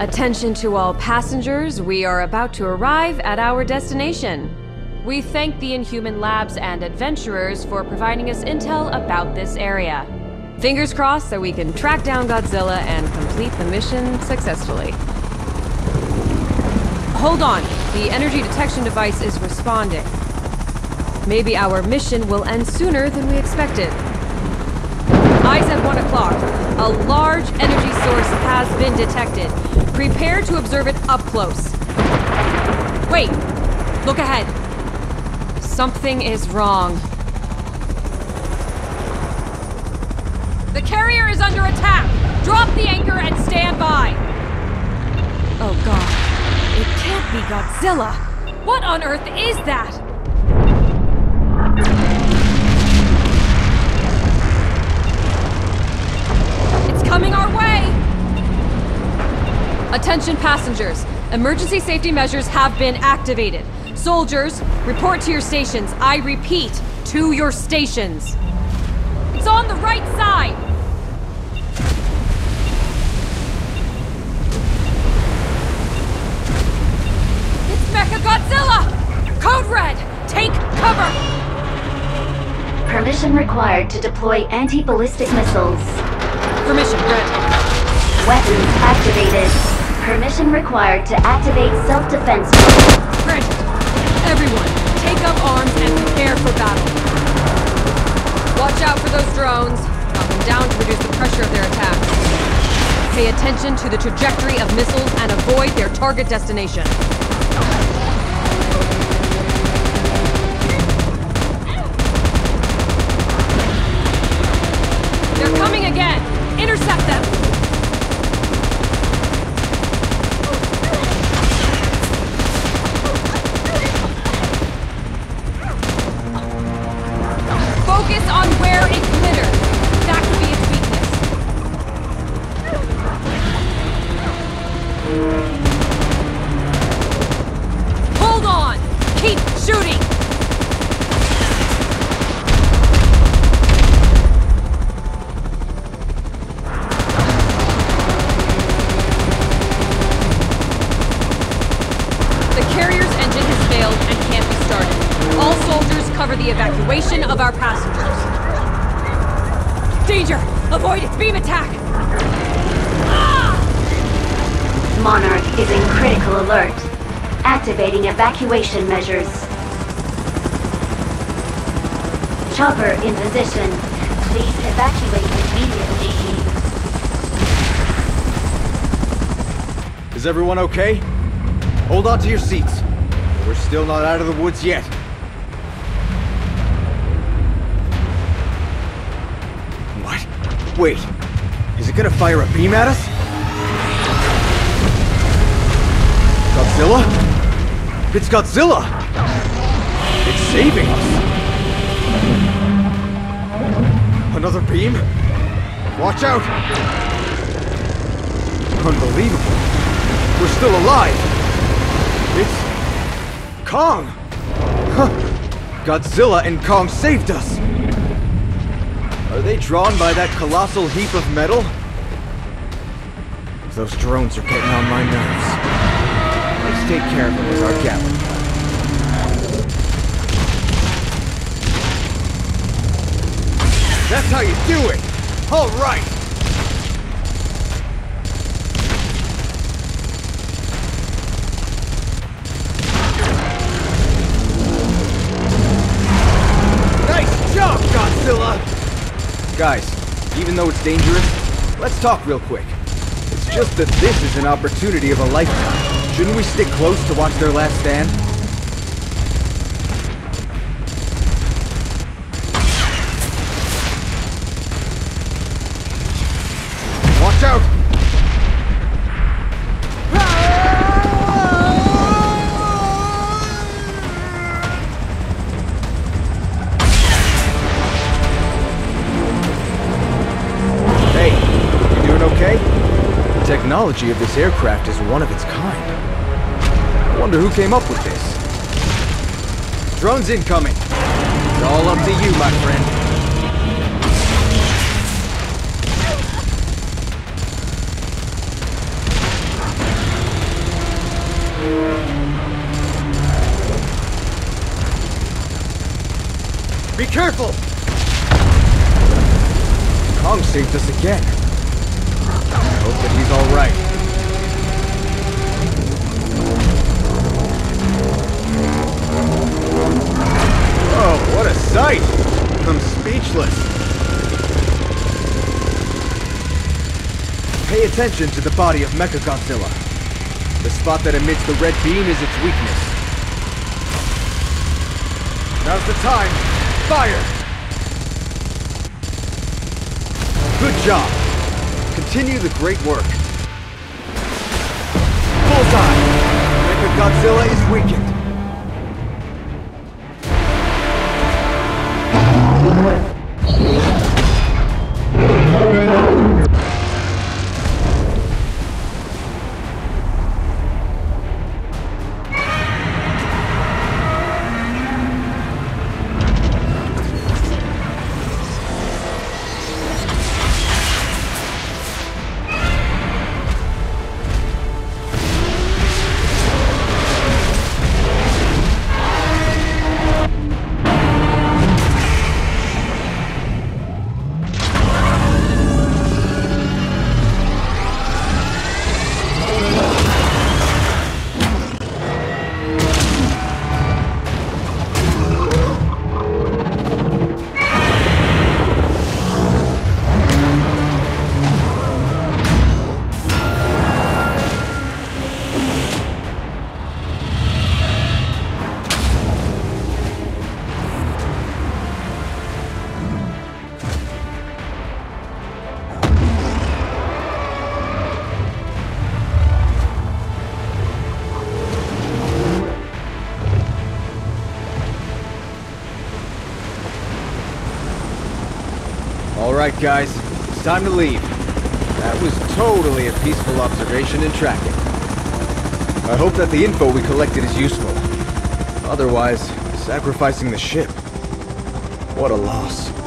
Attention to all passengers, we are about to arrive at our destination. We thank the Inhuman Labs and adventurers for providing us intel about this area. Fingers crossed that we can track down Godzilla and complete the mission successfully. Hold on, the energy detection device is responding. Maybe our mission will end sooner than we expected. Eyes at 1 o'clock. A large energy source has been detected. Prepare to observe it up close. Wait! Look ahead. Something is wrong. The carrier is under attack! Drop the anchor and stand by! Oh god. It can't be Godzilla! What on earth is that? It's coming our way! Attention passengers! Emergency safety measures have been activated. Soldiers, report to your stations. I repeat, to your stations. It's on the right side! It's Mechagodzilla! Code Red, take cover! Permission required to deploy anti-ballistic missiles. Permission, Red. Weapons activated. Permission required to activate self-defense. Red. Everyone, take up arms and prepare for battle. Watch out for those drones. Knock them down to reduce the pressure of their attacks. Pay attention to the trajectory of missiles and avoid their target destination. They're coming again! Intercept them! Monarch is in critical alert. Activating evacuation measures. Chopper in position. Please evacuate immediately. Is everyone okay? Hold on to your seats. We're still not out of the woods yet. What? Wait. Is it gonna fire a beam at us? Godzilla? It's Godzilla! It's saving us! Another beam? Watch out! Unbelievable! We're still alive! It's... Kong! Huh! Godzilla and Kong saved us! Are they drawn by that colossal heap of metal? Those drones are getting on my nerves. Let's take care of them with our galley. That's how you do it! All right! Nice job, Godzilla! Guys, even though it's dangerous, let's talk real quick. It's just that this is an opportunity of a lifetime. Shouldn't we stick close to watch their last stand? Watch out! Hey, you doing okay? The technology of this aircraft is one of its kind. I wonder who came up with this. Drones incoming. It's all up to you, my friend. Be careful! Kong saved us again. I hope that he's alright. Oh, what a sight! I'm speechless. Pay attention to the body of Mechagodzilla. The spot that emits the red beam is its weakness. Now's the time! Fire! Good job! Continue the great work. Bullseye! Mechagodzilla is weakened. Alright guys, it's time to leave. That was totally a peaceful observation and tracking. I hope that the info we collected is useful. Otherwise, sacrificing the ship. What a loss.